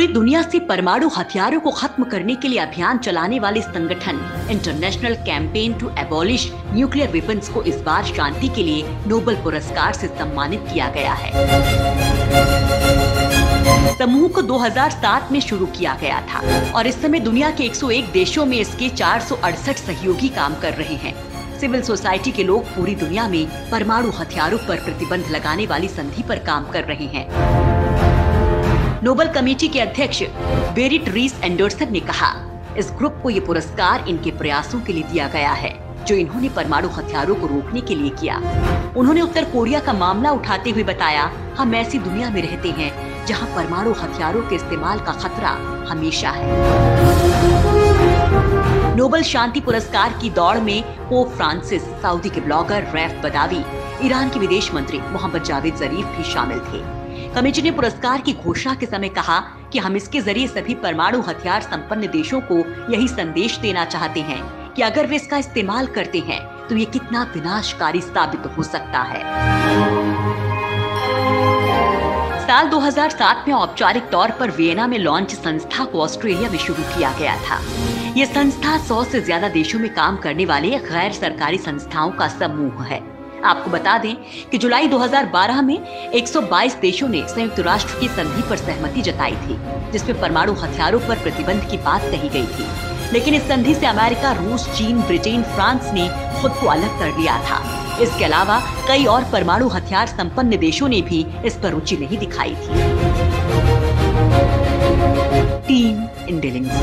पूरी दुनिया से परमाणु हथियारों को खत्म करने के लिए अभियान चलाने वाले संगठन International Campaign to Abolish Nuclear Weapons को इस बार शांति के लिए नोबेल पुरस्कार से सम्मानित किया गया है। समूह को 2007 में शुरू किया गया था और इस समय दुनिया के 101 देशों में इसके 468 सहयोगी काम कर रहे हैं। सिविल सोसाइटी के लोग पूरी दुनिया में परमाणु हथियारों पर प्रतिबंध लगाने वाली संधि पर काम कर रहे हैं। नोबेल कमेटी के अध्यक्ष बेरिट रीस एंडरसन ने कहा, इस ग्रुप को ये पुरस्कार इनके प्रयासों के लिए दिया गया है जो इन्होंने परमाणु हथियारों को रोकने के लिए किया। उन्होंने उत्तर कोरिया का मामला उठाते हुए बताया, हम ऐसी दुनिया में रहते हैं जहां परमाणु हथियारों के इस्तेमाल का खतरा हमेशा है। नोबेल शांति पुरस्कार की दौड़ में पोप फ्रांसिस, सऊदी के ब्लॉगर रेफ बदावी, ईरान के विदेश मंत्री मोहम्मद जाविद जरीफ भी शामिल थे। कमेटी ने पुरस्कार की घोषणा के समय कहा कि हम इसके जरिए सभी परमाणु हथियार संपन्न देशों को यही संदेश देना चाहते हैं कि अगर वे इसका इस्तेमाल करते हैं तो ये कितना विनाशकारी साबित हो सकता है। साल 2007 में औपचारिक तौर पर वियना में लॉन्च संस्था को ऑस्ट्रेलिया में शुरू किया गया था। ये संस्था 100 से ज्यादा देशों में काम करने वाले गैर सरकारी संस्थाओं का समूह है। आपको बता दें कि जुलाई 2012 में 122 देशों ने संयुक्त राष्ट्र की संधि पर सहमति जताई थी जिसमें परमाणु हथियारों पर प्रतिबंध की बात कही गई थी, लेकिन इस संधि से अमेरिका, रूस, चीन, ब्रिटेन, फ्रांस ने खुद को अलग कर लिया था। इसके अलावा कई और परमाणु हथियार संपन्न देशों ने भी इस पर रुचि नहीं दिखाई थी। Team intelligence.